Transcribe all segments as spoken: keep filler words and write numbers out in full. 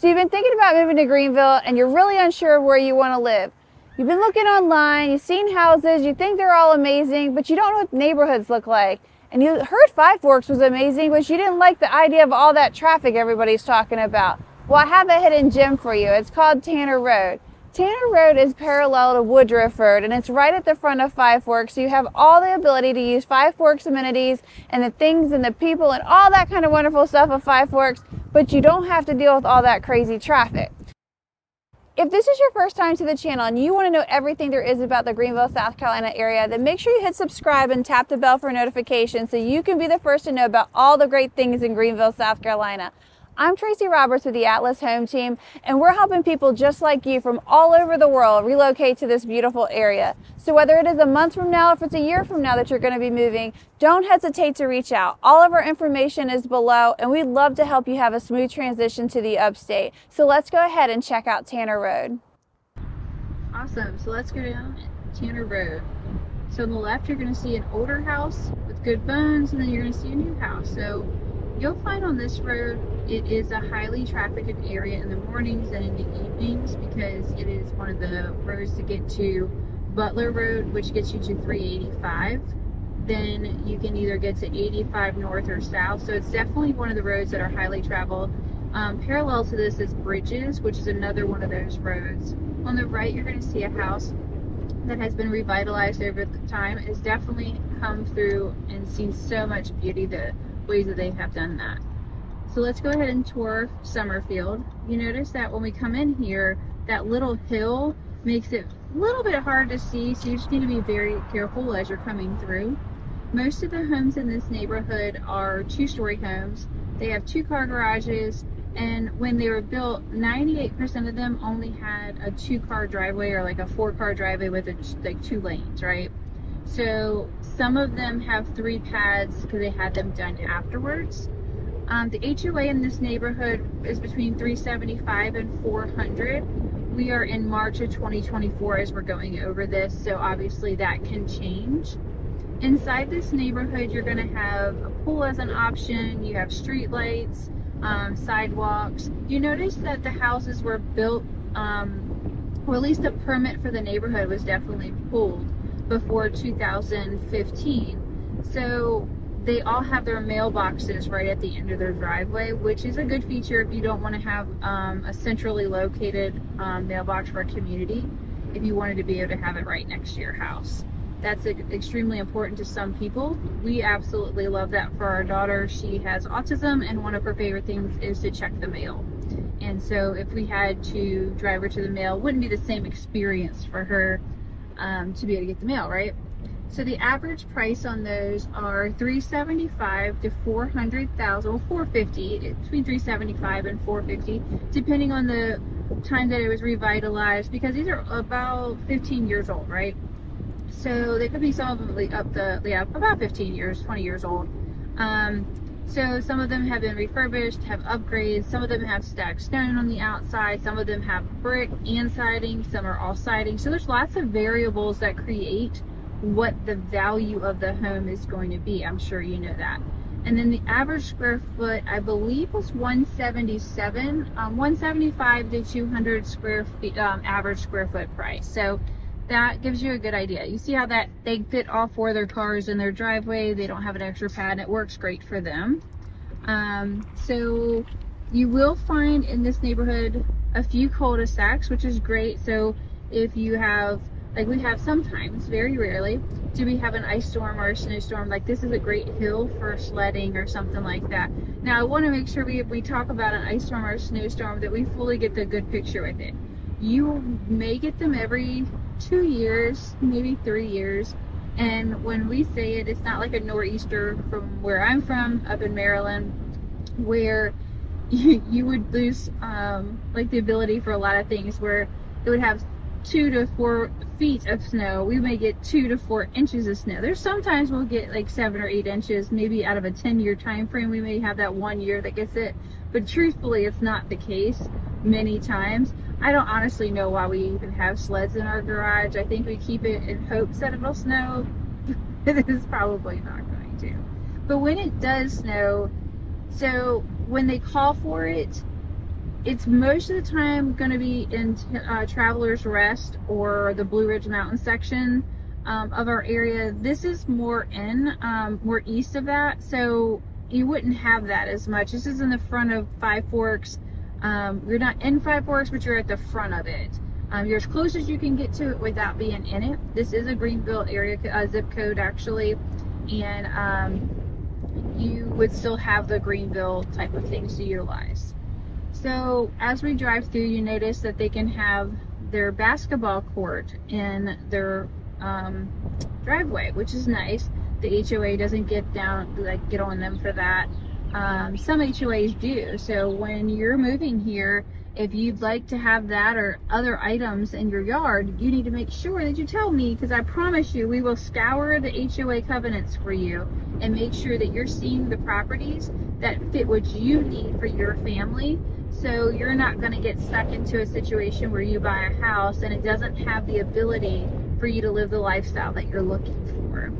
So you've been thinking about moving to Greenville and you're really unsure of where you want to live. You've been looking online, you've seen houses, you think they're all amazing, but you don't know what neighborhoods look like. And you heard Five Forks was amazing, but you didn't like the idea of all that traffic everybody's talking about. Well, I have a hidden gem for you. It's called Tanner Road. Tanner Road is parallel to Woodruff Road, and it's right at the front of Five Forks, so you have all the ability to use Five Forks amenities and the things and the people and all that kind of wonderful stuff of Five Forks, but you don't have to deal with all that crazy traffic. If this is your first time to the channel and you want to know everything there is about the Greenville, South Carolina area, then make sure you hit subscribe and tap the bell for notifications so you can be the first to know about all the great things in Greenville, South Carolina. I'm Tracy Roberts with the Atlas Home Team, and we're helping people just like you from all over the world relocate to this beautiful area. So whether it is a month from now or if it's a year from now that you're going to be moving, don't hesitate to reach out. All of our information is below, and we'd love to help you have a smooth transition to the upstate. So let's go ahead and check out Tanner Road. Awesome. So let's go down Tanner Road. So on the left, you're going to see an older house with good bones, and then you're going to see a new house. So you'll find on this road, it is a highly trafficked area in the mornings and in the evenings because it is one of the roads to get to Butler Road, which gets you to three eighty-five. Then you can either get to eighty-five north or south. So it's definitely one of the roads that are highly traveled. Um, parallel to this is Bridges, which is another one of those roads. On the right, you're going to see a house that has been revitalized over the time. It's definitely come through and seen so much beauty, the ways that they have done that. So let's go ahead and tour Summerfield. You notice that when we come in here, that little hill makes it a little bit hard to see, so you just need to be very careful as you're coming through. Most of the homes in this neighborhood are two-story homes. They have two-car garages, and when they were built, ninety-eight percent of them only had a two-car driveway or like a four-car driveway with a, like two lanes, right? So some of them have three pads because they had them done afterwards. Um, the H O A in this neighborhood is between three seventy-five and four hundred. We are in March of twenty twenty-four as we're going over this, so obviously that can change. Inside this neighborhood, you're going to have a pool as an option. You have street lights, um, sidewalks. You notice that the houses were built, um, or at least the permit for the neighborhood was definitely pulled before two thousand fifteen, so they all have their mailboxes right at the end of their driveway, which is a good feature if you don't want to have um, a centrally located um, mailbox for a community. If you wanted to be able to have it right next to your house, that's a, extremely important to some people. We absolutely love that for our daughter. She has autism, and one of her favorite things is to check the mail. And so if we had to drive her to the mail, it wouldn't be the same experience for her Um, to be able to get the mail, right? So the average price on those are three seventy-five to four hundred thousand, or four fifty, between three seventy-five and four fifty, depending on the time that it was revitalized, because these are about fifteen years old, right? So they could be some of them up the, yeah, about fifteen years, twenty years old. Um, so some of them have been refurbished, have upgrades. Some of them have stacked stone on the outside. Some of them have brick and siding. Some are all siding. So there's lots of variables that create what the value of the home is going to be. I'm sure you know that. And then the average square foot, I believe, was one seventy-seven, um, one seventy-five to two hundred square feet, um, average square foot price. So that gives you a good idea. You see how that they fit all four of their cars in their driveway. They don't have an extra pad, and it works great for them. Um, so you will find in this neighborhood a few cul-de-sacs, which is great. So if you have, like we have sometimes, very rarely, do we have an ice storm or a snowstorm, like this is a great hill for sledding or something like that. Now I want to make sure we, if we talk about an ice storm or a snowstorm, that we fully get the good picture with it. You may get them every two years, maybe three years. And when we say it, it's not like a nor'easter from where I'm from up in Maryland, where you, you would lose um, like the ability for a lot of things, where it would have two to four feet of snow. We may get two to four inches of snow. There's sometimes we'll get like seven or eight inches, maybe out of a ten year time frame. We may have that one year that gets it, but truthfully, it's not the case many times. I don't honestly know why we even have sleds in our garage. I think we keep it in hopes that it'll snow. It is probably not going to. But when it does snow, so when they call for it, it's most of the time going to be in uh, Travelers Rest or the Blue Ridge Mountain section um, of our area. This is more in, um, more east of that, so you wouldn't have that as much. This is in the front of Five Forks. Um, you're not in Five Forks, but you're at the front of it. Um, you're as close as you can get to it without being in it. This is a Greenville area uh, zip code, actually, and um, you would still have the Greenville type of things to utilize. So as we drive through, you notice that they can have their basketball court in their um, driveway, which is nice. The H O A doesn't get down, like get on them for that. Um, some H O As do. So when you're moving here, if you'd like to have that or other items in your yard, you need to make sure that you tell me, because I promise you we will scour the H O A covenants for you and make sure that you're seeing the properties that fit what you need for your family. So you're not going to get stuck into a situation where you buy a house and it doesn't have the ability for you to live the lifestyle that you're looking for.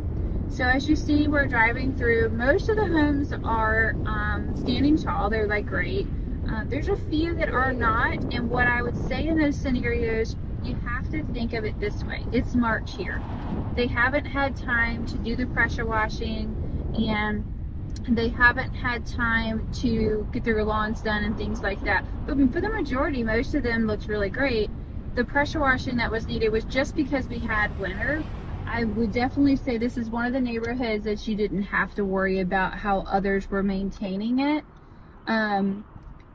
So as you see, we're driving through. Most of the homes are um, standing tall. They're like great. Uh, there's a few that are not, and what I would say in those scenarios, you have to think of it this way. It's March here. They haven't had time to do the pressure washing, and they haven't had time to get their lawns done and things like that. But for the majority, most of them looked really great. The pressure washing that was needed was just because we had winter. I would definitely say this is one of the neighborhoods that you didn't have to worry about how others were maintaining it. Um,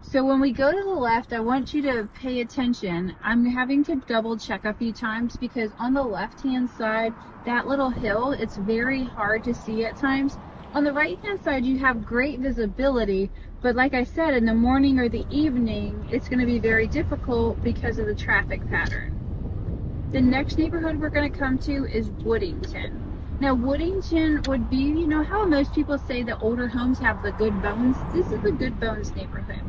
So when we go to the left, I want you to pay attention. I'm having to double check a few times because on the left-hand side, that little hill, it's very hard to see at times. On the right-hand side, you have great visibility, but like I said, in the morning or the evening, it's going to be very difficult because of the traffic pattern. The next neighborhood we're going to come to is Woodington. Now, Woodington would be, you know, how most people say the older homes have the good bones. This is the good bones neighborhood.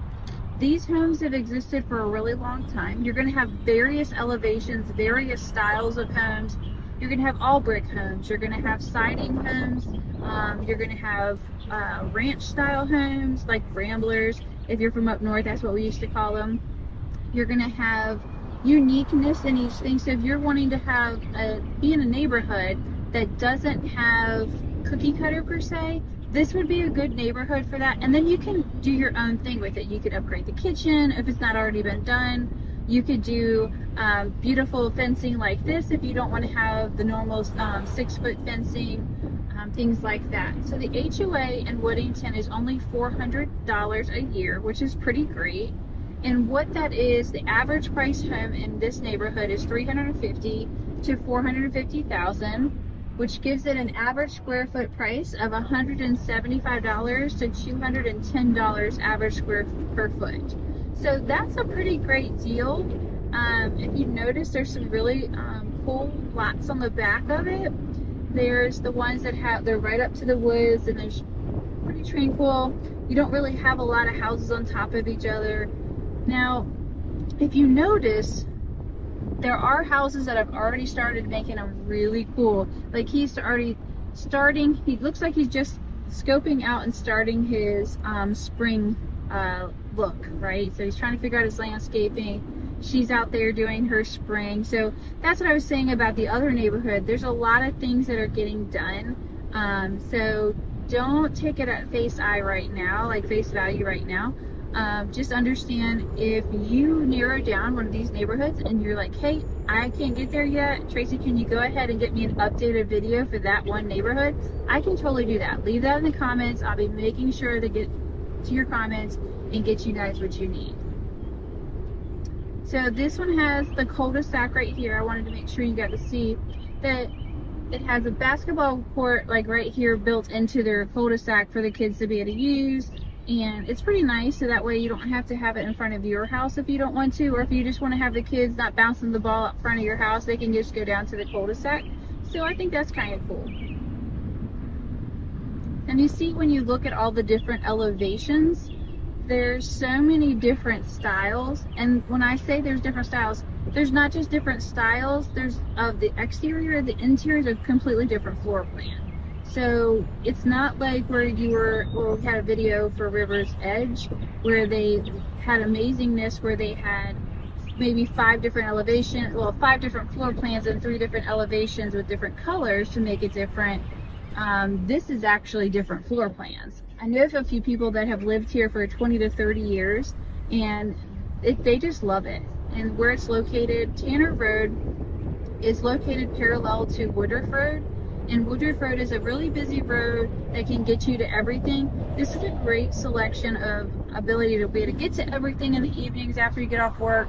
These homes have existed for a really long time. You're going to have various elevations, various styles of homes. You're going to have all brick homes. You're going to have siding homes. Um, you're going to have uh, ranch style homes like ramblers. If you're from up north, that's what we used to call them. You're going to have uniqueness in each thing. So if you're wanting to have a, be in a neighborhood that doesn't have cookie cutter per se, this would be a good neighborhood for that. And then you can do your own thing with it. You could upgrade the kitchen if it's not already been done. You could do um, beautiful fencing like this if you don't want to have the normal um, six foot fencing, um, things like that. So the H O A in Woodington is only four hundred dollars a year, which is pretty great. And what that is, the average price home in this neighborhood is three hundred fifty thousand to four hundred fifty thousand dollars. Which gives it an average square foot price of one hundred seventy-five to two hundred ten dollars average square per foot. So that's a pretty great deal. Um, if you notice, there's some really um, cool lots on the back of it. There's the ones that have, they're right up to the woods, and they're pretty tranquil. You don't really have a lot of houses on top of each other. Now, if you notice, there are houses that have already started making them really cool. Like he's already starting, he looks like he's just scoping out and starting his um, spring uh, look, right? So he's trying to figure out his landscaping. She's out there doing her spring. So that's what I was saying about the other neighborhood. There's a lot of things that are getting done. Um, so don't take it at face eye right now, like face value right now. Um, just understand, if you narrow down one of these neighborhoods and you're like, hey, I can't get there yet, Tracy, can you go ahead and get me an updated video for that one neighborhood? I can totally do that. Leave that in the comments. I'll be making sure to get to your comments and get you guys what you need. So this one has the cul-de-sac right here. I wanted to make sure you got to see that it has a basketball court like right here built into their cul-de-sac for the kids to be able to use. And it's pretty nice, so that way you don't have to have it in front of your house if you don't want to, or if you just want to have the kids not bouncing the ball up front of your house, they can just go down to the cul-de-sac. So I think that's kind of cool. And you see, when you look at all the different elevations, there's so many different styles. And when I say there's different styles, there's not just different styles, there's of the exterior, the interior is a completely different floor plan. So it's not like where you were, well, we had a video for River's Edge where they had amazingness where they had maybe five different elevation, well, five different floor plans and three different elevations with different colors to make it different. Um, this is actually different floor plans. I know a few people that have lived here for twenty to thirty years, and it, they just love it. And where it's located, Tanner Road is located parallel to Woodruff Road, and Woodruff Road is a really busy road that can get you to everything. This is a great selection of ability to be able to get to everything in the evenings after you get off work.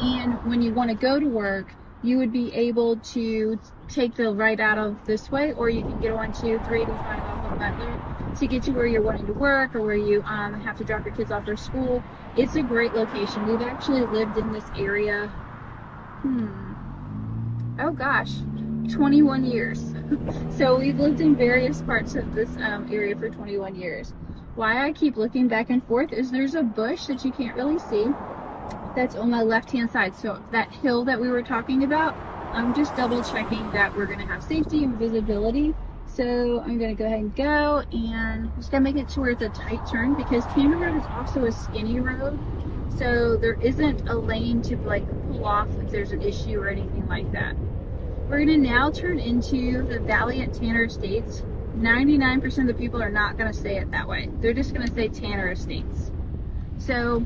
And when you want to go to work, you would be able to take the right out of this way, or you can get on two, three, to five off of Butler to get to where you're wanting to work, or where you um, have to drop your kids off for school. It's a great location. We've actually lived in this area, hmm, oh gosh, twenty-one years. So we've lived in various parts of this um, area for twenty-one years. Why I keep looking back and forth is there's a bush that you can't really see that's on my left hand side. So that hill that we were talking about, I'm just double checking that we're going to have safety and visibility. So I'm going to go ahead and go, and just got to make it to where it's a tight turn, because Tanner Road is also a skinny road. So there isn't a lane to like pull off if there's an issue or anything like that. We're going to now turn into the Valiant Tanner Estates. ninety-nine percent of the people are not going to say it that way. They're just going to say Tanner Estates. So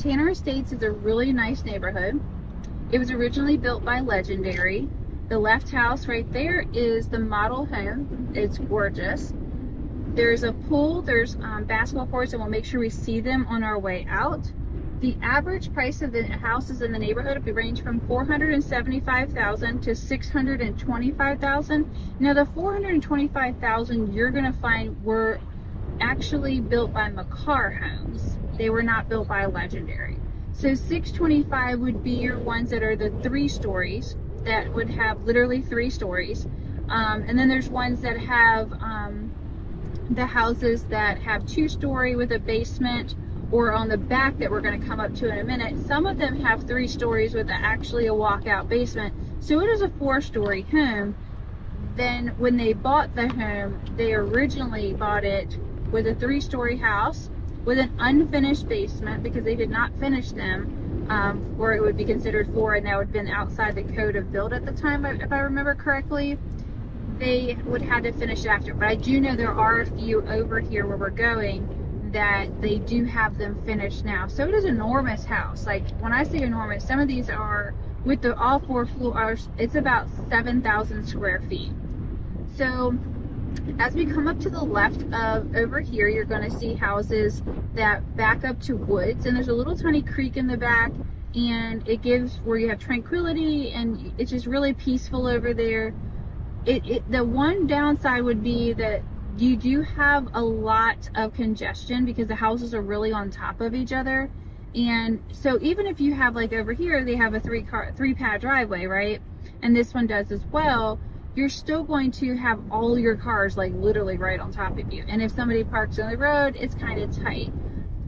Tanner Estates is a really nice neighborhood. It was originally built by Legendary. The left house right there is the model home. It's gorgeous. There's a pool, there's um, basketball courts, and we'll make sure we see them on our way out. The average price of the houses in the neighborhood range from four hundred seventy-five thousand dollars to six hundred twenty-five thousand dollars. Now the four hundred twenty-five thousand dollars you're gonna find were actually built by McCarr Homes. They were not built by Legendary. So six twenty-five would be your ones that are the three stories, that would have literally three stories. Um, and then there's ones that have um, the houses that have two story with a basement, or on the back that we're gonna come up to in a minute. Some of them have three stories with actually a walkout basement. So it is a four story home. Then when they bought the home, they originally bought it with a three story house with an unfinished basement, because they did not finish them, um, or it would be considered four, and that would have been outside the code of build at the time, if I remember correctly. They would have to finish it after, but I do know there are a few over here where we're going that they do have them finished now. So it is an enormous house. Like when I say enormous, some of these are with the all four floors, it's about seven thousand square feet. So as we come up to the left of over here, you're going to see houses that back up to woods, and there's a little tiny creek in the back, and it gives where you have tranquility, and it's just really peaceful over there. It, it the one downside would be that you do have a lot of congestion, because the houses are really on top of each other. And so even if you have, like over here, they have a three car three pad driveway, right, and this one does as well, you're still going to have all your cars like literally right on top of you. And if somebody parks on the road, it's kind of tight.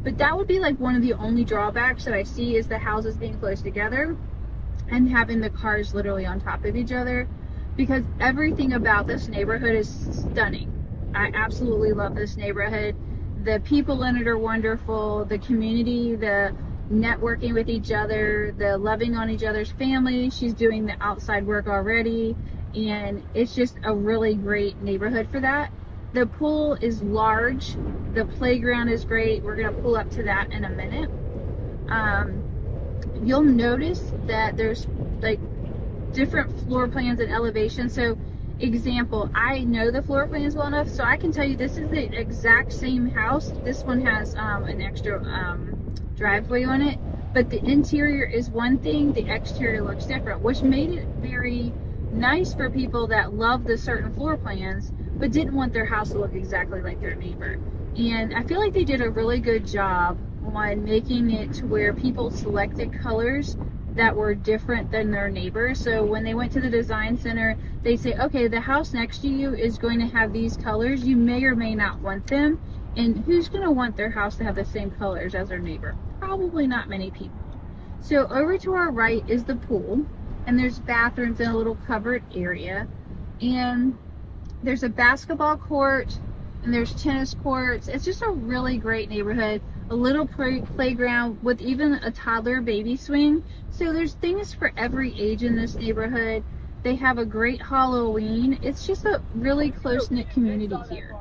But that would be like one of the only drawbacks that I see, is the houses being close together and having the cars literally on top of each other, because everything about this neighborhood is stunning. I absolutely love this neighborhood. The people in it are wonderful. The community, the networking with each other, the loving on each other's family. She's doing the outside work already, and it's just a really great neighborhood for that. The pool is large, the playground is great. We're gonna pull up to that in a minute. Um, you'll notice that there's like different floor plans and elevations. So example, I know the floor plans well enough, so I can tell you this is the exact same house. This one has um, an extra um, driveway on it, but the interior is one thing, the exterior looks different, which made it very nice for people that love the certain floor plans but didn't want their house to look exactly like their neighbor. And I feel like they did a really good job on making it to where people selected colors that were different than their neighbor. So when they went to the design center, they say, okay, the house next to you is going to have these colors, you may or may not want them, and who's going to want their house to have the same colors as their neighbor? Probably not many people. So over to our right is the pool, and there's bathrooms in a little covered area, and there's a basketball court, and there's tennis courts. It's just a really great neighborhood. a little play playground with even a toddler baby swing. So there's things for every age in this neighborhood. They have a great Halloween. It's just a really close-knit community here.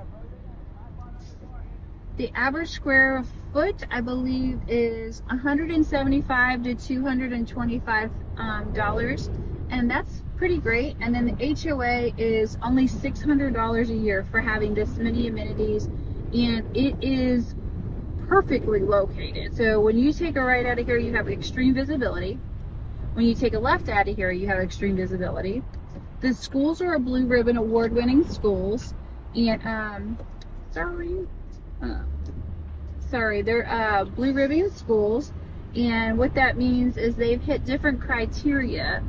The average square foot, I believe, is one hundred seventy-five to two hundred twenty-five um, dollars, and that's pretty great. And then the H O A is only six hundred dollars a year for having this many amenities, and it is perfectly located. So when you take a right out of here, you have extreme visibility. When you take a left out of here, you have extreme visibility. The schools are a Blue Ribbon award-winning schools, and um, sorry, uh, sorry, they're uh, Blue Ribbon schools, and what that means is they've hit different criteria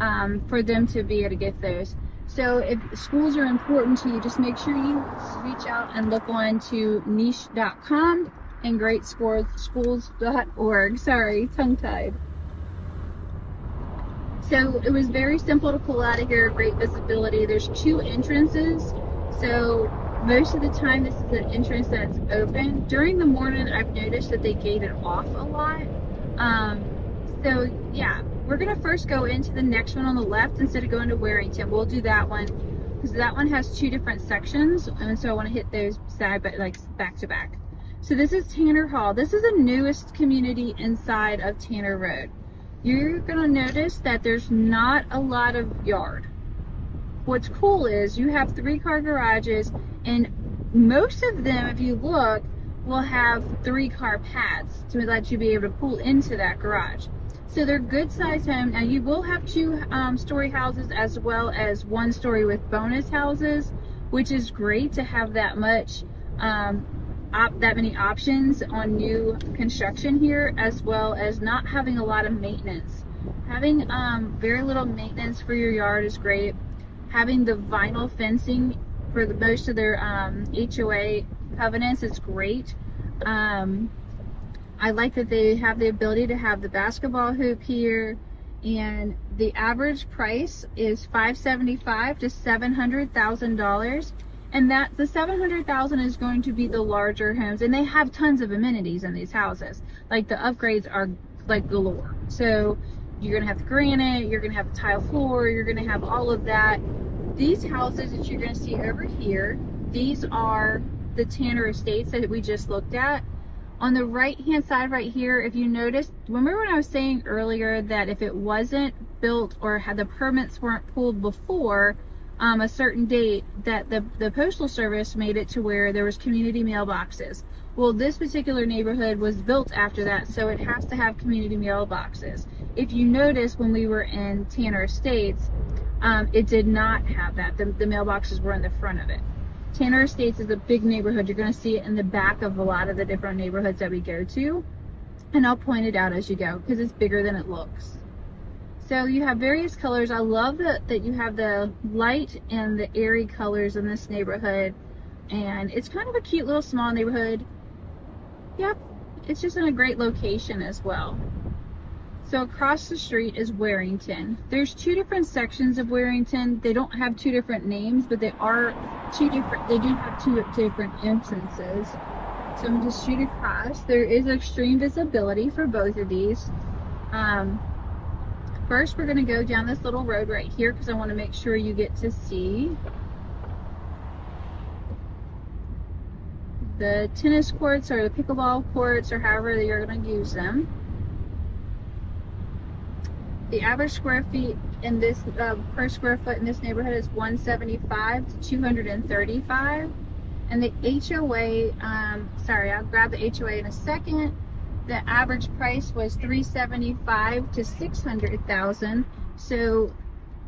um, for them to be able to get those. So if schools are important to you, just make sure you reach out and look on to niche dot com and Great Schools dot org. Sorry, tongue-tied. So it was very simple to pull out of here, great visibility. There's two entrances, so most of the time this is an entrance that's open. During the morning, I've noticed that they gate it off a lot. Um, so yeah, we're gonna first go into the next one on the left instead of going to Warrenton. We'll do that one, because that one has two different sections, and so I wanna hit those side, but like back to back. So this is Tanner Hall. This is the newest community inside of Tanner Road. You're gonna notice that there's not a lot of yard. What's cool is you have three car garages, and most of them, if you look, will have three car pads to let you be able to pull into that garage. So they're good sized homes. Now you will have two um, story houses as well as one story with bonus houses, which is great to have that much, um, Op, that many options on new construction here, as well as not having a lot of maintenance. Having um, very little maintenance for your yard is great. Having the vinyl fencing for the, most of their um, H O A covenants is great. Um, I like that they have the ability to have the basketball hoop here, and the average price is five hundred seventy-five thousand to seven hundred thousand dollars. And that the seven hundred thousand is going to be the larger homes, and they have tons of amenities in these houses. Like the upgrades are like galore. So you're gonna have the granite, you're gonna have the tile floor, you're gonna have all of that. These houses that you're gonna see over here, these are the Tanner Estates that we just looked at. On the right hand side right here, if you notice, remember when I was saying earlier that if it wasn't built or had the permits weren't pulled before Um, a certain date, that the, the Postal Service made it to where there was community mailboxes. Well, this particular neighborhood was built after that, so it has to have community mailboxes. If you notice, when we were in Tanner Estates, um, it did not have that. The, the mailboxes were in the front of it. Tanner Estates is a big neighborhood. You're going to see it in the back of a lot of the different neighborhoods that we go to, and I'll point it out as you go because it's bigger than it looks. So you have various colors. I love that, that you have the light and the airy colors in this neighborhood. And it's kind of a cute little small neighborhood. Yep, it's just in a great location as well. So across the street is Warrenton. There's two different sections of Warrenton. They don't have two different names, but they are two different, they do have two different entrances. So I'm just shooting across. There is extreme visibility for both of these. Um, First, we're going to go down this little road right here because I want to make sure you get to see the tennis courts or the pickleball courts or however you're going to use them. The average square feet in this uh, per square foot in this neighborhood is one seventy-five to two thirty-five, and the H O A. Um, sorry, I'll grab the H O A in a second. The average price was three seventy-five to six hundred thousand, so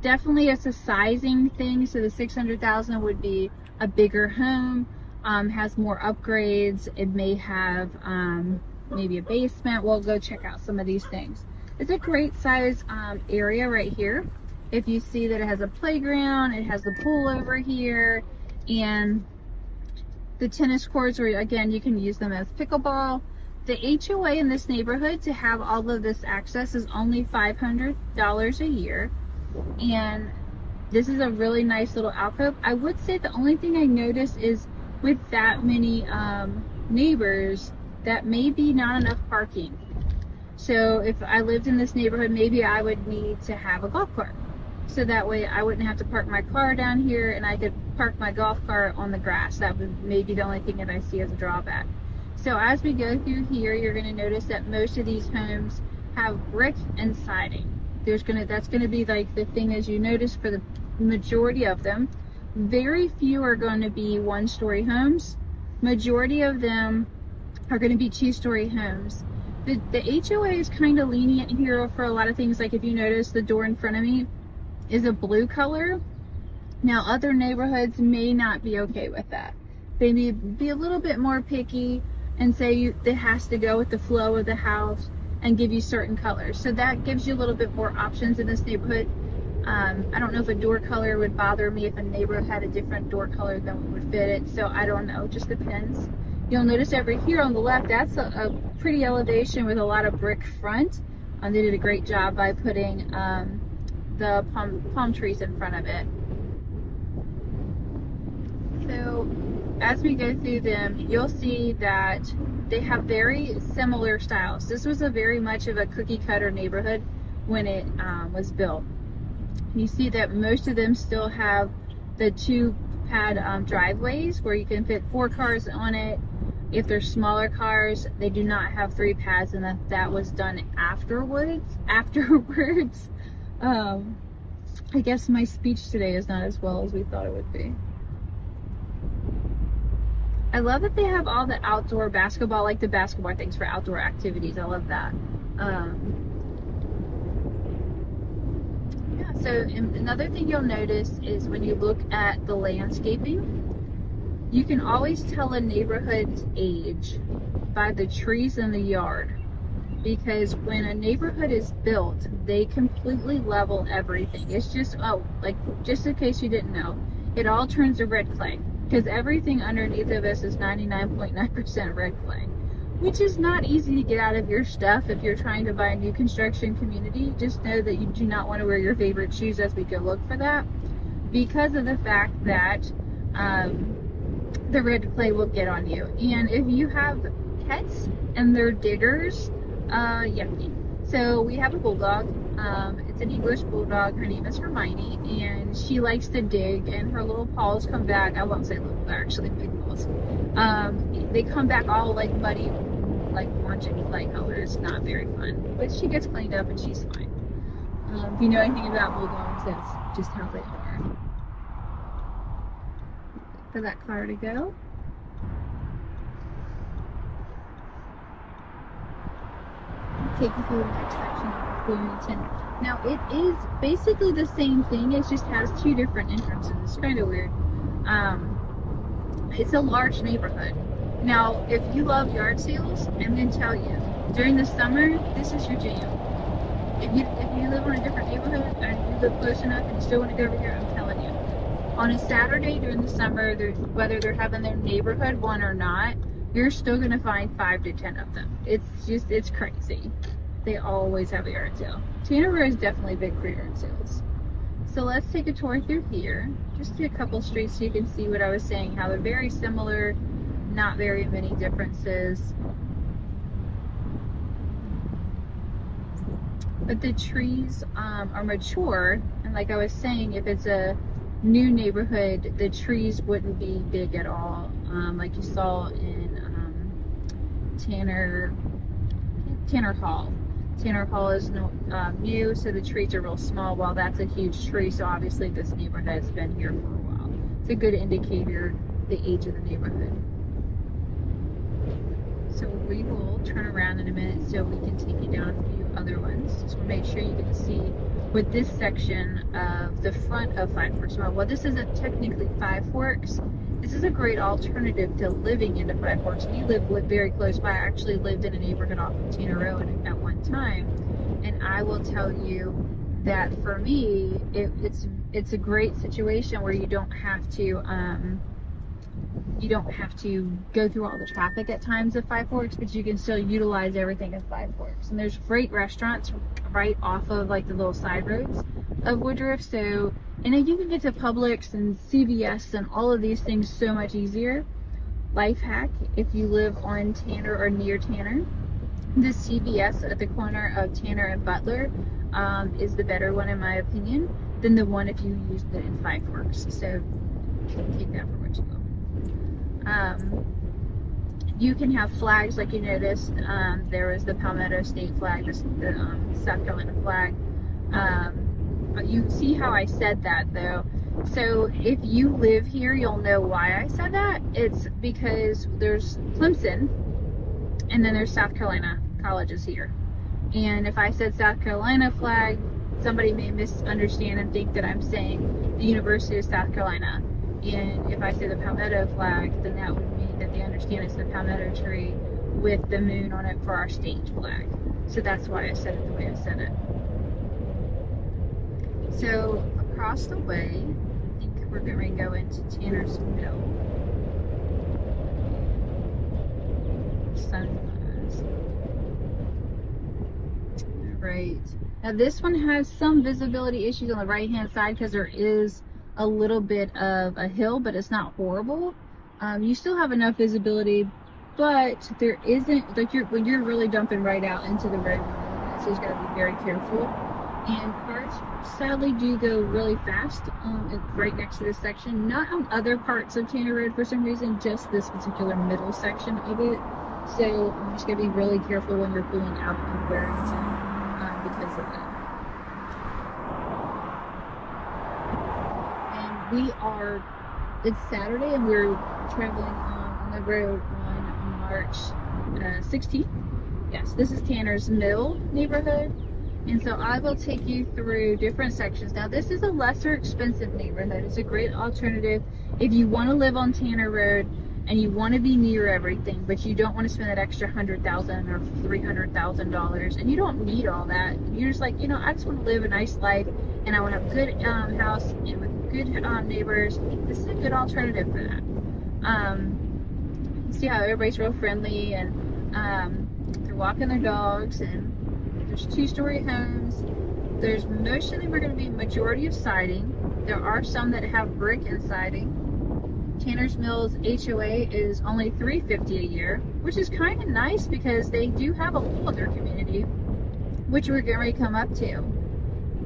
definitely it's a sizing thing. So the six hundred thousand would be a bigger home, um, has more upgrades. It may have um, maybe a basement. We'll go check out some of these things. It's a great size um, area right here. If you see that it has a playground, it has the pool over here, and the tennis courts where again you can use them as pickleball. The H O A in this neighborhood to have all of this access is only five hundred dollars a year, and this is a really nice little alcove. I would say the only thing I noticed is with that many um, neighbors that may be not enough parking. So if I lived in this neighborhood, maybe I would need to have a golf cart. So that way I wouldn't have to park my car down here and I could park my golf cart on the grass. That would maybe the only thing that I see as a drawback. So as we go through here, you're gonna notice that most of these homes have brick and siding. There's gonna, that's gonna be like the thing as you notice for the majority of them. Very few are gonna be one-story homes. Majority of them are gonna be two-story homes. The, the H O A is kind of lenient here for a lot of things. Like if you notice the door in front of me is a blue color. Now other neighborhoods may not be okay with that. They may be a little bit more picky and say you, it has to go with the flow of the house and give you certain colors. So that gives you a little bit more options in this neighborhood. Um, I don't know if a door color would bother me if a neighbor had a different door color than would fit it. So I don't know, it just depends. You'll notice over here on the left, that's a, a pretty elevation with a lot of brick front. Um, they did a great job by putting um, the palm, palm trees in front of it. So as we go through them, you'll see that they have very similar styles. This was a very much of a cookie cutter neighborhood when it um, was built. You see that most of them still have the two pad um, driveways where you can fit four cars on it. If they're smaller cars, they do not have three pads, and that, that was done afterwards. Afterwards, um, I guess my speech today is not as well as we thought it would be. I love that they have all the outdoor basketball, like the basketball things for outdoor activities. I love that. Um, yeah, so another thing you'll notice is when you look at the landscaping, you can always tell a neighborhood's age by the trees in the yard. Because when a neighborhood is built, they completely level everything. It's just, oh, like, just in case you didn't know, it all turns to red clay. Because everything underneath of us is ninety-nine point nine percent red clay, which is not easy to get out of your stuff if you're trying to buy a new construction community. Just know that you do not want to wear your favorite shoes as we go look for that, because of the fact that um, the red clay will get on you. And if you have pets and they're diggers, uh, yucky. So we have a bulldog. Um, it's an English bulldog. Her name is Hermione, and she likes to dig, and her little paws come back. I won't say little, they're actually big paws. Um, they come back all like muddy, like orange and clay colors. Not very fun, but she gets cleaned up and she's fine. Um, if you know anything about bulldogs, that's just how they are. For that car to go. Take you through the next section of Warrenton. Now it is basically the same thing, it just has two different entrances. It's kind of weird. Um, it's a large neighborhood. Now if you love yard sales, I'm going to tell you, during the summer, this is your jam. If you, if you live in a different neighborhood and you live close enough and you still want to go over here, I'm telling you. On a Saturday during the summer, they're, whether they're having their neighborhood one or not, you're still going to find five to ten of them. It's just, it's crazy. They always have a yard sale. Tanner Road is definitely big for yard sales. So let's take a tour through here. Just do a couple streets so you can see what I was saying, how they're very similar, not very many differences. But the trees um, are mature, and like I was saying, if it's a new neighborhood, the trees wouldn't be big at all, um, like you saw in Tanner, Tanner Hall. Tanner Hall is no, uh, new, so the trees are real small. Well, that's a huge tree, so obviously this neighborhood has been here for a while. It's a good indicator the age of the neighborhood. So we will turn around in a minute so we can take you down a few other ones. Just want to make sure you can see with this section of the front of Five Forks. Well, this isn't technically Five Forks. This is a great alternative to living into Five Forks. We live, live very close by. I actually lived in a neighborhood off of Tanner Road at one time, and I will tell you that for me, it, it's it's a great situation where you don't have to um, you don't have to go through all the traffic at times of Five Forks, but you can still utilize everything at Five Forks. And there's great restaurants right off of like the little side roads of Woodruff. So. And then you can get to Publix and C V S and all of these things so much easier. Life hack, if you live on Tanner or near Tanner, the C V S at the corner of Tanner and Butler um, is the better one in my opinion than the one if you used it in Five Forks. So take that for what you will. Um, you can have flags like you noticed. Um, there was the Palmetto State flag, the um, South Carolina flag. Um, but you see how I said that though. So if you live here, you'll know why I said that. It's because there's Clemson and then there's South Carolina colleges here. And if I said South Carolina flag, somebody may misunderstand and think that I'm saying the University of South Carolina. And if I say the Palmetto flag, then that would mean that they understand it's the palmetto tree with the moon on it for our state flag. So that's why I said it the way I said it. So across the way, I think we're going to go into Tanner's Mill. Sunrise. Right. Now this one has some visibility issues on the right hand side because there is a little bit of a hill, but it's not horrible. Um, you still have enough visibility, but there isn't, like you're, when you're really dumping right out into the road, so you've got to be very careful. And cars sadly do go really fast um, right next to this section, not on other parts of Tanner Road for some reason, just this particular middle section of it. So I'm just gonna be really careful when you're pulling out of Warrenton um, because of that. And we are, it's Saturday and we're traveling on the road on March sixteenth. Yes, this is Tanner's Mill neighborhood. And so I will take you through different sections. Now this is a lesser expensive neighborhood. It's a great alternative if you want to live on Tanner Road and you want to be near everything, but you don't want to spend that extra one hundred thousand dollars or three hundred thousand dollars, and you don't need all that. You're just like, you know, I just want to live a nice life and I want to have a good um, house and with good um, neighbors. This is a good alternative for that. Um, you see how everybody's real friendly and um, they're walking their dogs, and there's two-story homes. There's most of them are going to be majority of siding. There are some that have brick and siding. Tanner's Mill's H O A is only three hundred fifty dollars a year, which is kind of nice because they do have a hole in their community, which we're going to come up to.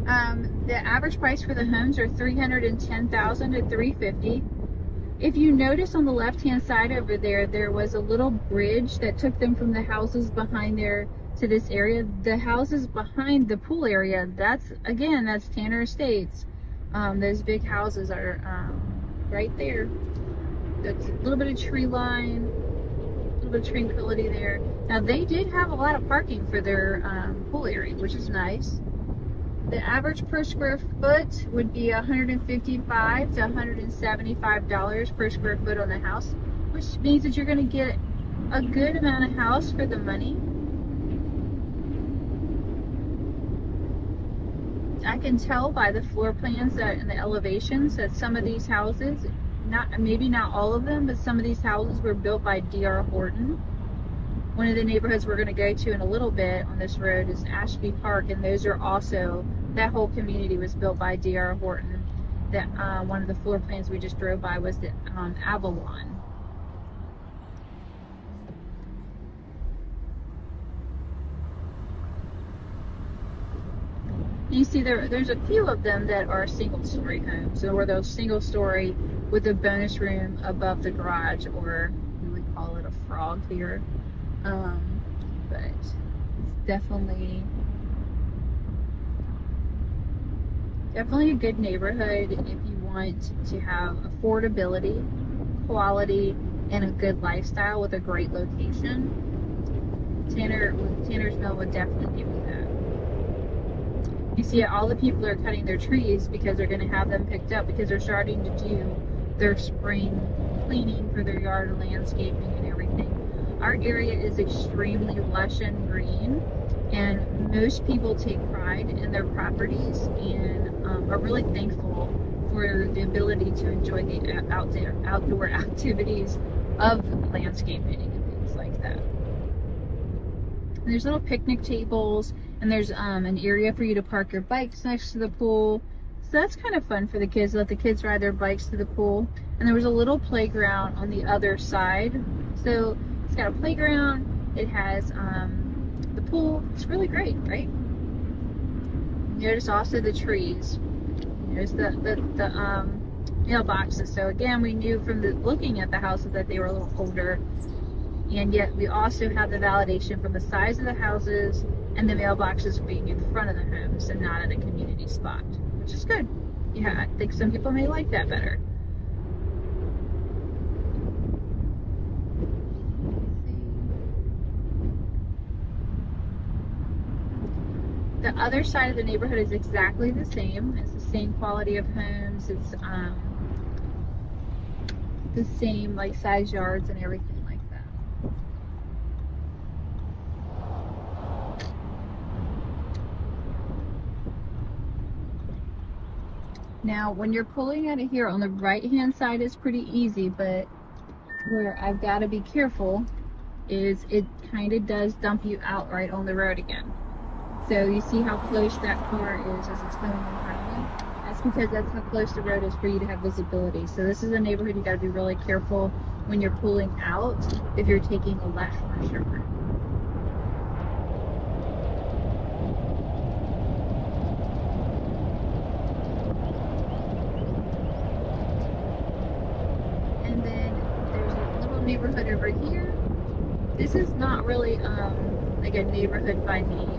Um, the average price for the homes are three hundred ten thousand dollars to three hundred fifty thousand dollars. If you notice on the left-hand side over there, there was a little bridge that took them from the houses behind there to this area. The houses behind the pool area, that's again, that's Tanner Estates. Um, those big houses are um, right there. That's a little bit of tree line, a little bit of tranquility there. Now they did have a lot of parking for their um, pool area, which is nice. The average per square foot would be one hundred fifty-five dollars to one hundred seventy-five dollars per square foot on the house, which means that you're gonna get a good amount of house for the money. I can tell by the floor plans that, and the elevations that some of these houses, not maybe not all of them, but some of these houses were built by D R Horton. One of the neighborhoods we're going to go to in a little bit on this road is Ashby Park, and those are also, that whole community was built by D R Horton. That uh, one of the floor plans we just drove by was the um, Avalon. You see there, there's a few of them that are single-story homes, or those single-story with a bonus room above the garage, or we would call it a frog here. Um, but it's definitely, definitely a good neighborhood if you want to have affordability, quality, and a good lifestyle with a great location. Tanner, Tanner's Mill would definitely give you that. You see all the people are cutting their trees because they're going to have them picked up because they're starting to do their spring cleaning for their yard and landscaping and everything. Our area is extremely lush and green, and most people take pride in their properties and um, are really thankful for the ability to enjoy the outdoor, outdoor activities of landscaping and things like that. And there's little picnic tables. And there's um, an area for you to park your bikes next to the pool. So that's kind of fun for the kids. Let the kids ride their bikes to the pool. And there was a little playground on the other side. So it's got a playground. It has um, the pool. It's really great, right? Notice also the trees. There's the, the, the um, mailboxes. So again, we knew from the, looking at the houses that they were a little older. And yet we also have the validation from the size of the houses and the mailboxes being in front of the homes and not in a community spot, which is good. Yeah, I think some people may like that better. The other side of the neighborhood is exactly the same. It's the same quality of homes. It's um, the same like size yards and everything like that. Now, when you're pulling out of here on the right-hand side, it's pretty easy, but where I've got to be careful is it kind of does dump you out right on the road again. So you see how close that car is as it's coming in front of me? That's because that's how close the road is for you to have visibility. So this is a neighborhood you got to be really careful when you're pulling out if you're taking a left for sure. And then there's a little neighborhood over here. This is not really um, like a neighborhood by name.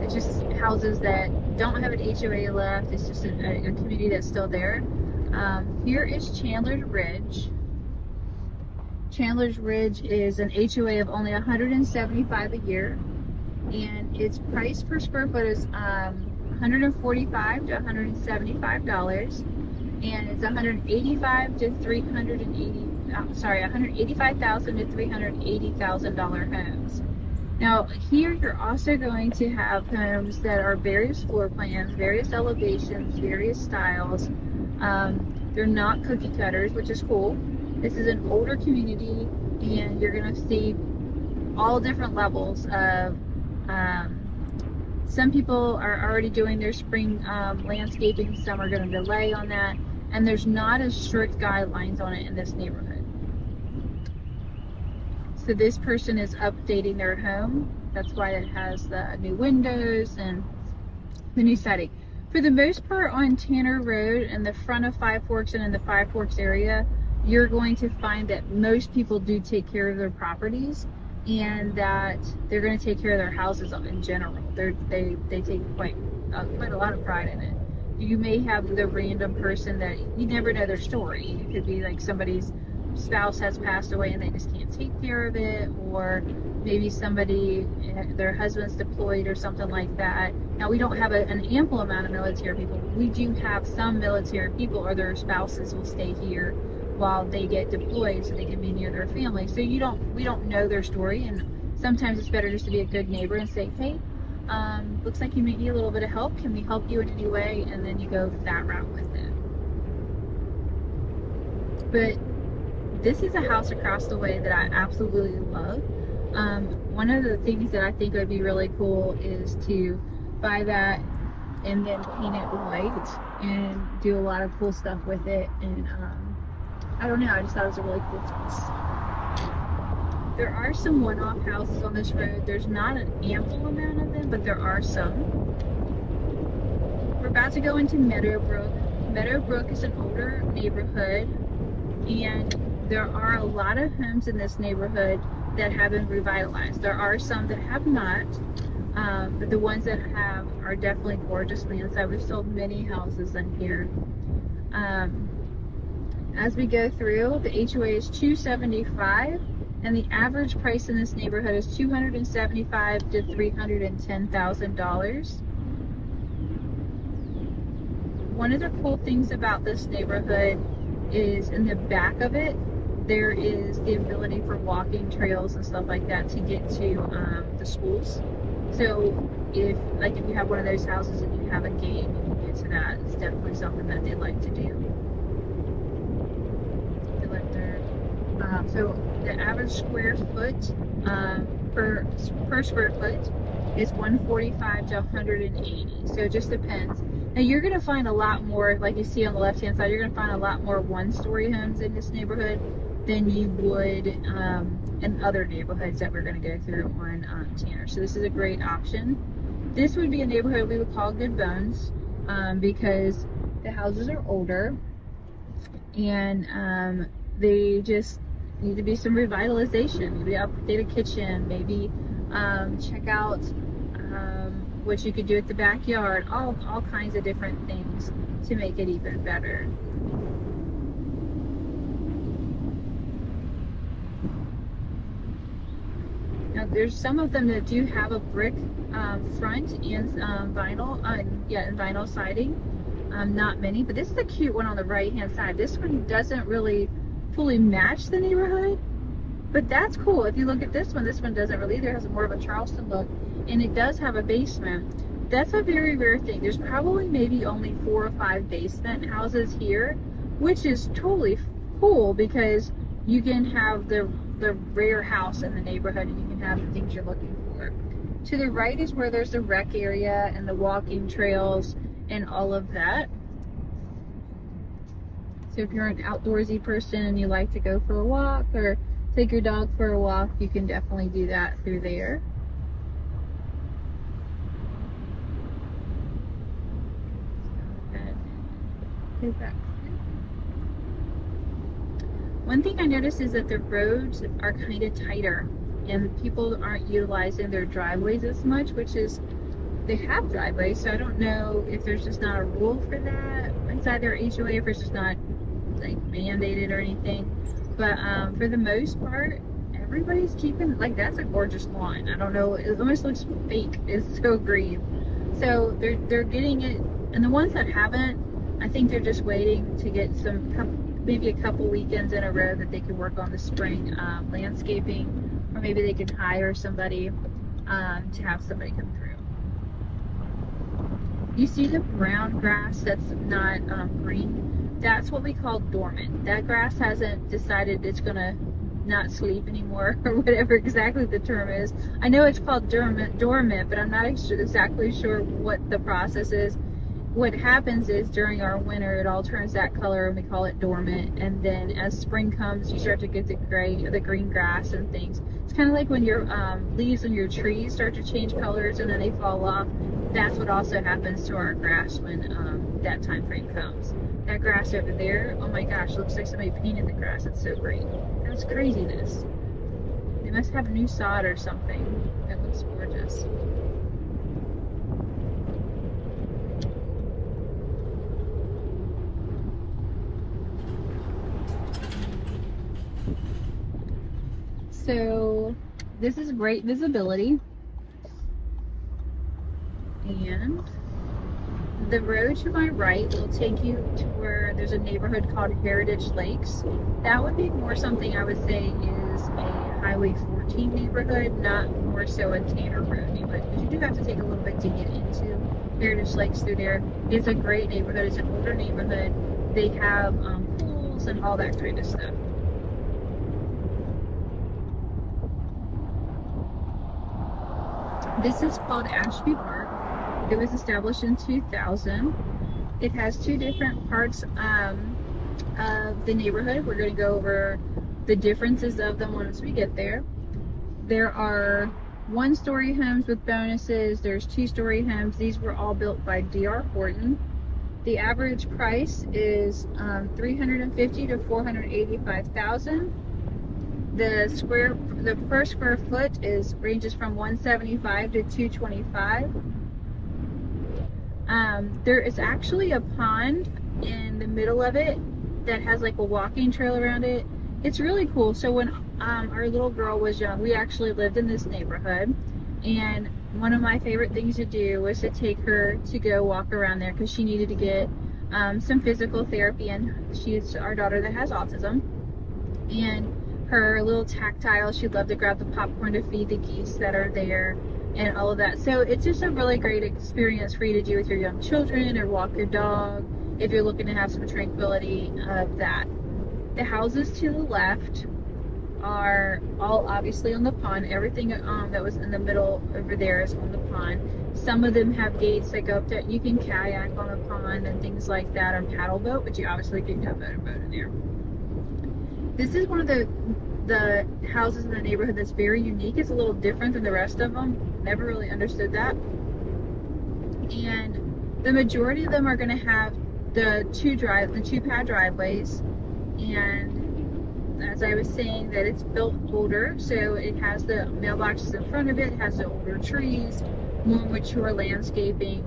It's just houses that don't have an H O A left. It's just a, a community that's still there. Um, here is Chandler's Ridge. Chandler's Ridge is an H O A of only one hundred seventy-five a year, and its price per square foot is um, one hundred forty-five to one hundred seventy-five dollars, and it's one hundred eighty-five to three hundred eighty. I'm sorry, one hundred eighty-five thousand to three hundred eighty thousand dollar homes. Now here you're also going to have homes that are various floor plans, various elevations, various styles. Um, they're not cookie cutters, which is cool. This is an older community, and you're going to see all different levels of. Um, some people are already doing their spring um, landscaping. Some are going to delay on that, and there's not as strict guidelines on it in this neighborhood. So this person is updating their home. That's why it has the new windows and the new siding. For the most part on Tanner Road and the front of Five Forks and in the Five Forks area, you're going to find that most people do take care of their properties and that they're going to take care of their houses in general. They're, they, they take quite, uh, quite a lot of pride in it. You may have the random person that you never know their story. It could be like somebody's spouse has passed away and they just can't take care of it, or maybe somebody, their husband's deployed or something like that. Now we don't have a, an ample amount of military people. We do have some military people, or their spouses will stay here while they get deployed so they can be near their family. So you don't, we don't know their story, and sometimes it's better just to be a good neighbor and say, hey, um, looks like you may need a little bit of help. Can we help you in any way? And then you go that route with it. But this is a house across the way that I absolutely love. Um, one of the things that I think would be really cool is to buy that and then paint it white and do a lot of cool stuff with it. And um, I don't know, I just thought it was a really cool place. There are some one-off houses on this road. There's not an ample amount of them, but there are some. We're about to go into Meadowbrook. Meadowbrook is an older neighborhood, and there are a lot of homes in this neighborhood that have been revitalized. There are some that have not, um, but the ones that have are definitely gorgeous landside. We've sold many houses in here. Um, as we go through, the H O A is two hundred seventy-five dollars, and the average price in this neighborhood is two hundred seventy-five thousand dollars to three hundred ten thousand dollars. One of the cool things about this neighborhood is in the back of it, there is the ability for walking trails and stuff like that to get to um, the schools. So if like if you have one of those houses and you have a gate, you can get to that. It's definitely something that they like to do. They like their, um, so the average square foot um, per, per square foot is one forty-five to one eighty. So it just depends. Now you're going to find a lot more, like you see on the left hand side, you're going to find a lot more one-story homes in this neighborhood than you would um, in other neighborhoods that we're going to go through on um, Tanner. So this is a great option. This would be a neighborhood we would call Good Bones um, because the houses are older and um, they just need to be some revitalization. Maybe update a kitchen, maybe um, check out um, what you could do at the backyard, all, all kinds of different things to make it even better. Now there's some of them that do have a brick um, front and um, vinyl, uh, yeah, and vinyl siding. Um, not many, but this is a cute one on the right hand side. This one doesn't really fully match the neighborhood, but that's cool. If you look at this one, this one doesn't really either. It has more of a Charleston look, and it does have a basement. That's a very rare thing. There's probably maybe only four or five basement houses here, which is totally cool because you can have the, the rare house in the neighborhood and you can have the things you're looking for. To the right is where there's the rec area and the walking trails and all of that. So if you're an outdoorsy person and you like to go for a walk or take your dog for a walk, you can definitely do that through there. One thing I noticed is that the roads are kind of tighter and people aren't utilizing their driveways as much, which is, they have driveways, so I don't know if there's just not a rule for that inside their H O A, if it's just not like mandated or anything. But um, for the most part, everybody's keeping, like, that's a gorgeous lawn. I don't know, it almost looks fake. It's so green. So they're, they're getting it, and the ones that haven't, I think they're just waiting to get some, maybe a couple weekends in a row that they could work on the spring um, landscaping, or maybe they can hire somebody um, to have somebody come through. You see the brown grass that's not um, green? That's what we call dormant. That grass hasn't decided it's gonna not sleep anymore, or whatever exactly the term is. I know it's called dormant, dormant, but I'm not exactly sure what the process is. What happens is during our winter it all turns that color and we call it dormant, and then as spring comes you start to get the gray, the green grass and things. It's kind of like when your um, leaves on your trees start to change colors and then they fall off. That's what also happens to our grass when um, that time frame comes. That grass over there, oh my gosh, looks like somebody painted the grass. It's so green. That's craziness. They must have new sod or something. That looks gorgeous. So this is great visibility, and the road to my right will take you to where there's a neighborhood called Heritage Lakes. That would be more something I would say is a Highway fourteen neighborhood, not more so a Tanner Road neighborhood, because you do have to take a little bit to get into Heritage Lakes through there. It's a great neighborhood. It's an older neighborhood. They have um, pools and all that kind of stuff. This is called Ashby Park. It was established in two thousand. It has two different parts um, of the neighborhood. We're going to go over the differences of them once we get there. There are one-story homes with bonuses. There's two-story homes. These were all built by D R Horton. The average price is um, three hundred fifty thousand to four hundred eighty-five thousand. The square, the per square foot is ranges from one seventy-five to two twenty-five. Um, there is actually a pond in the middle of it that has like a walking trail around it. It's really cool. So when um, our little girl was young, we actually lived in this neighborhood, and one of my favorite things to do was to take her to go walk around there because she needed to get um, some physical therapy, and she's our daughter that has autism, and her little tactile, she'd love to grab the popcorn to feed the geese that are there and all of that. So it's just a really great experience for you to do with your young children or walk your dog if you're looking to have some tranquility of that. The houses to the left are all obviously on the pond. Everything um, that was in the middle over there is on the pond. Some of them have gates that go up there. You can kayak on the pond and things like that, or paddle boat, but you obviously can't have a boat in there. This is one of the the houses in the neighborhood that's very unique. It's a little different than the rest of them. Never really understood that. And the majority of them are going to have the two drive, the two pad driveways, and as I was saying, that it's built older, so it has the mailboxes in front of it, has the older trees, more mature landscaping,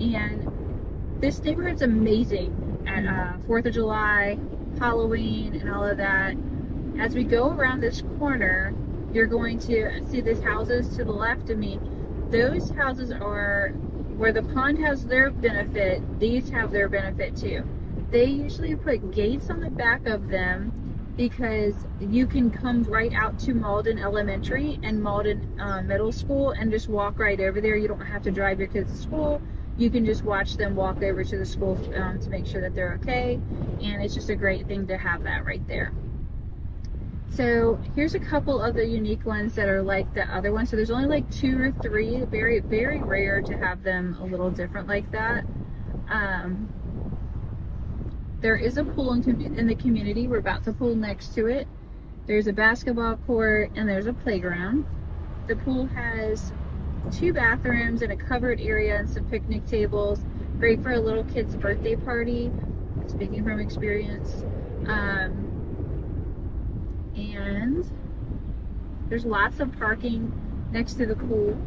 and this neighborhood's amazing at uh, fourth of July, Halloween, and all of that. As we go around this corner, you're going to see these houses to the left of me. Those houses are where the pond has their benefit, these have their benefit too. They usually put gates on the back of them, because you can come right out to Malden Elementary and Malden uh, Middle School and just walk right over there. You don't have to drive your kids to school. You can just watch them walk over to the school um, to make sure that they're okay. And it's just a great thing to have that right there. So here's a couple of the unique ones that are like the other ones. So there's only like two or three. Very, very rare to have them a little different like that. Um, There is a pool in, in the community. We're about to pool next to it. There's a basketball court and there's a playground. The pool has two bathrooms and a covered area and some picnic tables. Great for a little kid's birthday party, speaking from experience. Um, and there's lots of parking next to the pool.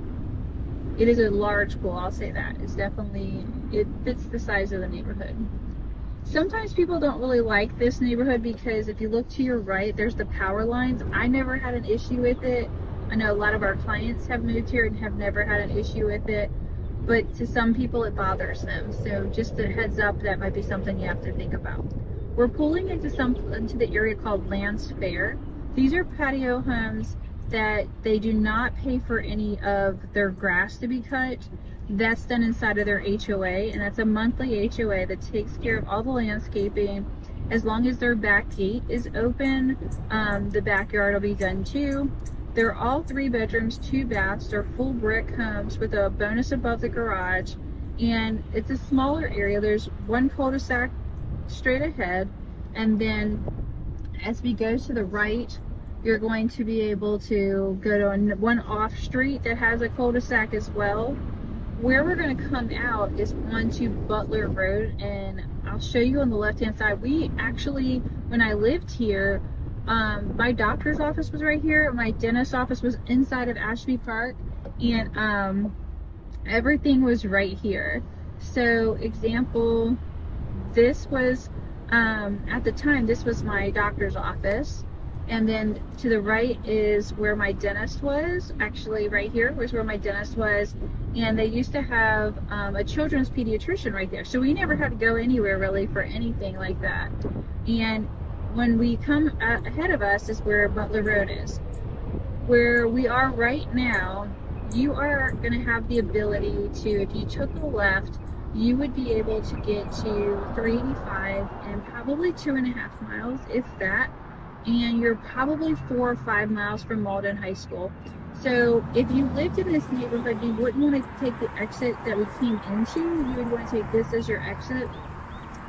It is a large pool, I'll say that. It's definitely, it fits the size of the neighborhood. Sometimes people don't really like this neighborhood because if you look to your right, there's the power lines. I never had an issue with it. I know a lot of our clients have moved here and have never had an issue with it, but to some people it bothers them. So just a heads up, that might be something you have to think about. We're pulling into some into the area called Land's Fair. These are patio homes that they do not pay for any of their grass to be cut. That's done inside of their H O A, and that's a monthly H O A that takes care of all the landscaping. As long as their back gate is open, um, the backyard will be done too. They're all three bedrooms, two baths. They're full brick homes with a bonus above the garage, and it's a smaller area. There's one cul-de-sac straight ahead, and then as we go to the right, you're going to be able to go to one off street that has a cul-de-sac as well. Where we're going to come out is onto Butler Road, and I'll show you on the left-hand side. We actually, when I lived here, um, my doctor's office was right here. My dentist's office was inside of Ashby Park, and um, everything was right here. So, example, this was, um, at the time, this was my doctor's office. And then to the right is where my dentist was, actually right here was where my dentist was. And they used to have um, a children's pediatrician right there. So we never had to go anywhere really for anything like that. And when we come ahead of us is where Butler Road is. Where we are right now, you are gonna have the ability to, if you took a left, you would be able to get to three eighty-five and probably two and a half miles, if that. And you're probably four or five miles from Malden High School. So if you lived in this neighborhood, you wouldn't want to take the exit that we came into. You would want to take this as your exit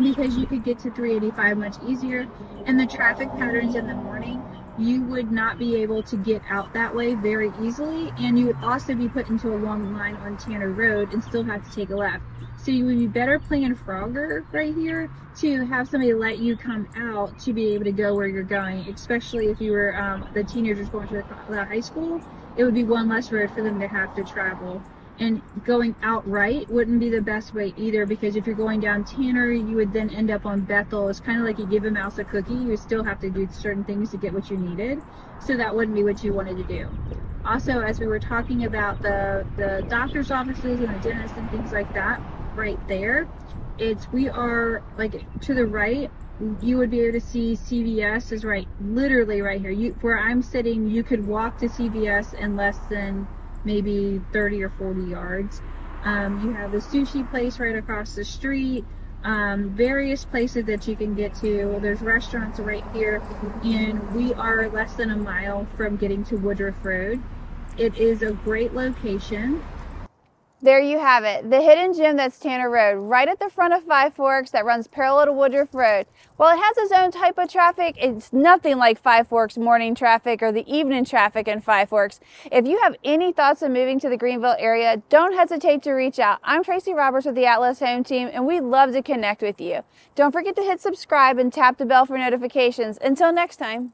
because you could get to three eighty-five much easier. And the traffic patterns in the morning, you would not be able to get out that way very easily. And you would also be put into a long line on Tanner Road and still have to take a left. So you would be better playing Frogger right here to have somebody let you come out to be able to go where you're going, especially if you were um, the teenagers going to the high school. It would be one less road for them to have to travel. And going outright wouldn't be the best way either, because if you're going down Tanner, you would then end up on Bethel. It's kind of like you give a mouse a cookie. You still have to do certain things to get what you needed. So that wouldn't be what you wanted to do. Also, as we were talking about the, the doctor's offices and the dentists and things like that, right there, it's we are like to the right, you would be able to see C V S is right, literally right here. You, where I'm sitting, you could walk to C V S in less than maybe thirty or forty yards. Um, you have the sushi place right across the street. um, various places that you can get to. There's restaurants right here, and we are less than a mile from getting to Woodruff Road. It is a great location. There you have it, the hidden gem that's Tanner Road, right at the front of Five Forks that runs parallel to Woodruff Road. While it has its own type of traffic, it's nothing like Five Forks morning traffic or the evening traffic in Five Forks. If you have any thoughts on moving to the Greenville area, don't hesitate to reach out. I'm Tracy Roberts with the Atlas Home Team, and we'd love to connect with you. Don't forget to hit subscribe and tap the bell for notifications. Until next time.